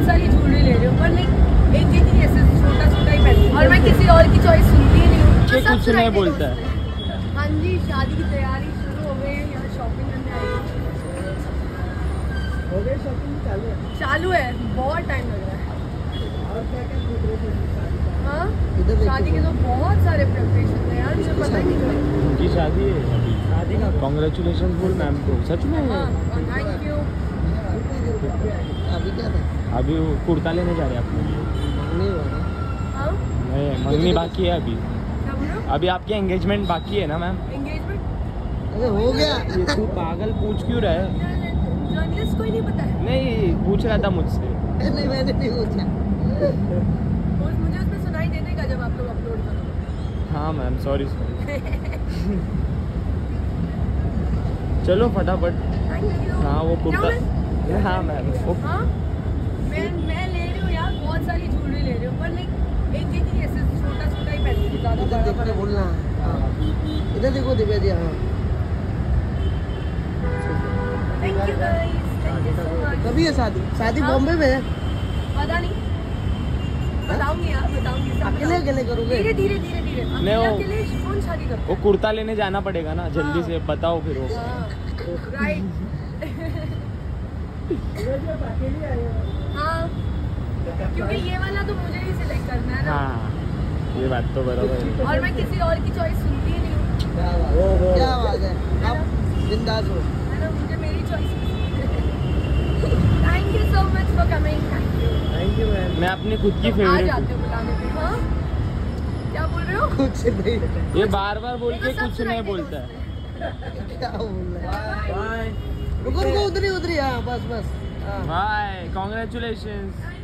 बहुत सारी ज्वेलरी ले रही हूँ पर लाइक एक एक ही ऐसे छोटा छोटा ही पहनती हूँ और मैं किसी और की चॉइस सुनती नहीं हूँ। कुछ नहीं बोलता है। हाँ जी, शादी की तैयारी शुरू हो गई है, यहाँ शॉपिंग करने आई हूँ। हो गई शॉपिंग? चालू है, बहुत टाइम लग रहा है। और क्या क्या प्रिपरेशन? हाँ, शादी के तो बहुत सारे प्रिपरेशन है यार, मुझे पता ही नहीं। उनकी शादी है, शादी का कॉन्ग्रेचुलेशन बोल मैम को, सच में। हाँ, थैंक यू। अभी क्या था? अभी वो कुर्ता लेने जा रहे हैं आपके लिए। हाँ, मंगनी बाकी है अभी। अभी आपकी एंगेजमेंट बाकी है ना मैम? एंगेजमेंट अरे हो गया। ये तू पागल पूछ क्यों रहा है? जर्नलिस्ट को ही नहीं पता है। नहीं, पूछ रहा था मुझसे। नहीं, मैंने नहीं पूछा। और मुझे उसमें सुनाई दे देगा जब आप लोग अपलोड करो। हाँ मैम, सॉरी। चलो फटाफट। हाँ वो कुर्ता। हाँ मैम, मैं ले रही हूँ यार, बहुत सारी ज्वेलरी ले रही हूँ पर लाइक एक एक ही ऐसे छोटा छोटा ही पहनती हूँ। देखने बोलना, इधर देखो दिव्या जी। हाँ, thank you guys, thank you so much. कभी है शादी? शादी बॉम्बे में है, पता नहीं। बताऊंगी यार, बताऊंगी। अकेले अकेले करोगे? धीरे धीरे धीरे धीरे। अकेले कौन शादी करता है? वो कुर्ता लेने जाना पड़ेगा ना, जल्दी से बताओ फिर। वो राइट। हाँ, क्योंकि ये वाला तो मुझे ही सिलेक्ट करना है ना। हाँ, ये बात तो बराबर है। और मैं किसी और की चॉइस सुनती ही नहीं हूँ। क्या बात है, आप बिंदास हो। मुझे मेरी choice. Thank you so much for coming. Thank you ma'am. मैं अपनी खुद की फेवरेट हूँ। हाँ, क्या बोल रहे हो? कुछ नहीं, ये बार बार बोल के कुछ नहीं बोलता है। क्या बोल रहा है? रुको उधर ही। हाँ बस। Bye. Congratulations.